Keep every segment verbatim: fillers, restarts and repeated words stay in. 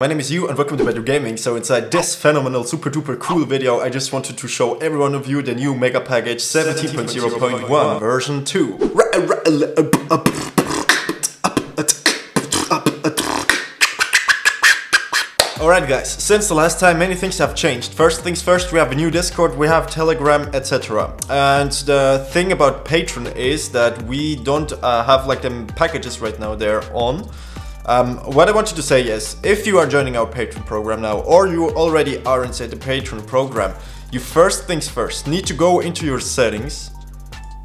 My name is Yu and welcome to Better Gaming. So inside this phenomenal, super duper cool video, I just wanted to show every one of you the new Mega Package seventeen point zero point one version two. Alright guys, since the last time many things have changed. First things first, we have a new Discord, we have Telegram, et cetera. And the thing about Patreon is that we don't uh, have like them packages right now, they're on. Um, what I want you to say is, if you are joining our Patreon program now, or you already are inside the Patreon program, you first things first need to go into your settings,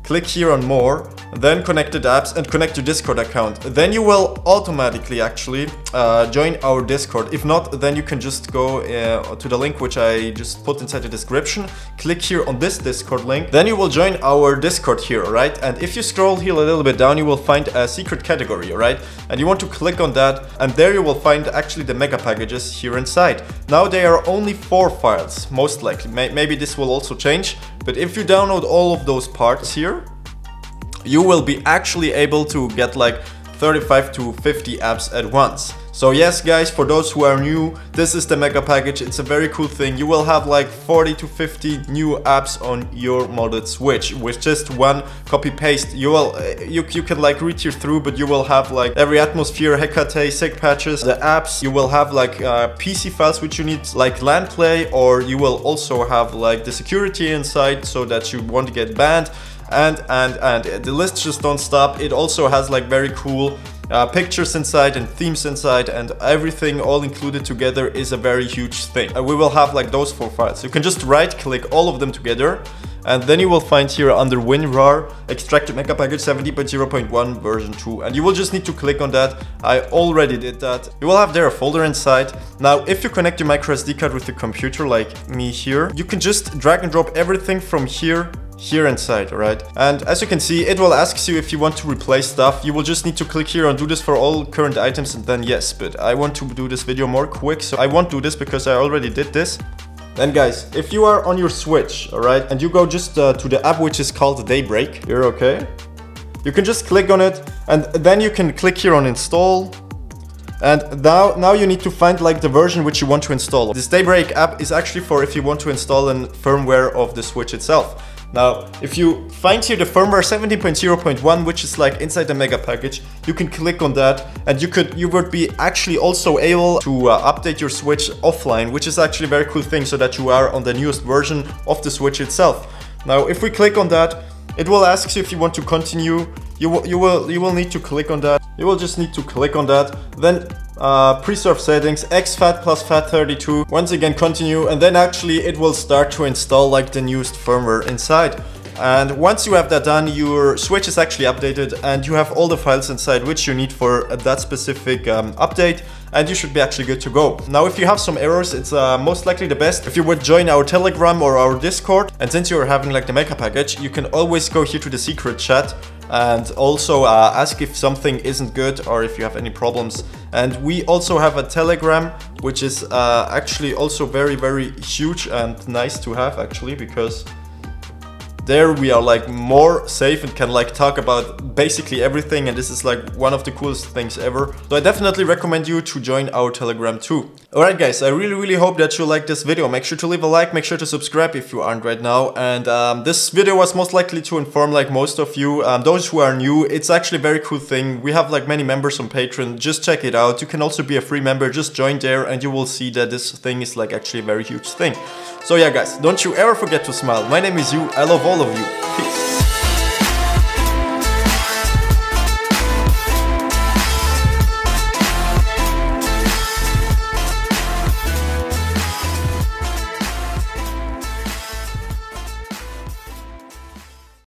click here on more, then connected apps and connect your Discord account. Then you will automatically actually uh, join our Discord. If not, then you can just go uh, to the link which I just put inside the description, click here on this Discord link, then you will join our Discord here, right? And if you scroll here a little bit down, you will find a secret category, right? And you want to click on that, and there you will find actually the mega packages here inside. Now they are only four files, most likely. May maybe this will also change, but if you download all of those parts here, you will be actually able to get like thirty-five to fifty apps at once. So yes guys, for those who are new, this is the mega package. It's a very cool thing. You will have like forty to fifty new apps on your modded Switch with just one copy paste. You will you, you can like read here through, but you will have like every atmosphere, Hecate, sick patches, the apps. You will have like uh, P C files which you need, like LAN play, or you will also have like the security inside so that you won't get banned. And, and, and the list just don't stop. It also has like very cool uh, pictures inside and themes inside, and everything all included together is a very huge thing. And we will have like those four files. You can just right click all of them together, and then you will find here under WinRAR, extracted mega package seventeen point zero point one version two, and you will just need to click on that. I already did that. You will have there a folder inside. Now, if you connect your micro S D card with the computer like me here, you can just drag and drop everything from here here inside, right? And as you can see, it will ask you if you want to replace stuff. You will just need to click here and do this for all current items, and then yes, but I want to do this video more quick, so I won't do this because I already did this. Then guys, if you are on your Switch, all right, and you go just uh, to the app which is called Daybreak, you're okay. You can just click on it, and then you can click here on install. And now, now you need to find like the version which you want to install. This Daybreak app is actually for if you want to install a firmware of the Switch itself. Now, if you find here the firmware seventeen point zero point one, which is like inside the mega package, you can click on that, and you could, you would be actually also able to uh, update your Switch offline, which is actually a very cool thing, so that you are on the newest version of the Switch itself. Now, if we click on that, it will ask you if you want to continue. You, you will, you will need to click on that. You will just need to click on that. Then uh, preserve settings, X FAT plus FAT thirty-two. Once again, continue, and then actually it will start to install like the newest firmware inside. And once you have that done, your Switch is actually updated, and you have all the files inside which you need for that specific um, update, and you should be actually good to go. Now, if you have some errors, it's uh, most likely the best if you would join our Telegram or our Discord. And since you're having like the mega package, you can always go here to the secret chat and also uh, ask if something isn't good or if you have any problems. And we also have a Telegram, which is uh, actually also very, very huge and nice to have actually, because there we are like more safe and can like talk about basically everything, and this is like one of the coolest things ever. So I definitely recommend you to join our Telegram too. Alright guys, I really really hope that you liked this video. Make sure to leave a like, make sure to subscribe if you aren't right now. And um, this video was most likely to inform like most of you. Um, those who are new, it's actually a very cool thing. We have like many members on Patreon, just check it out. You can also be a free member, just join there, and you will see that this thing is like actually a very huge thing. So yeah guys, don't you ever forget to smile. My name is Yu, I love all of you. Peace.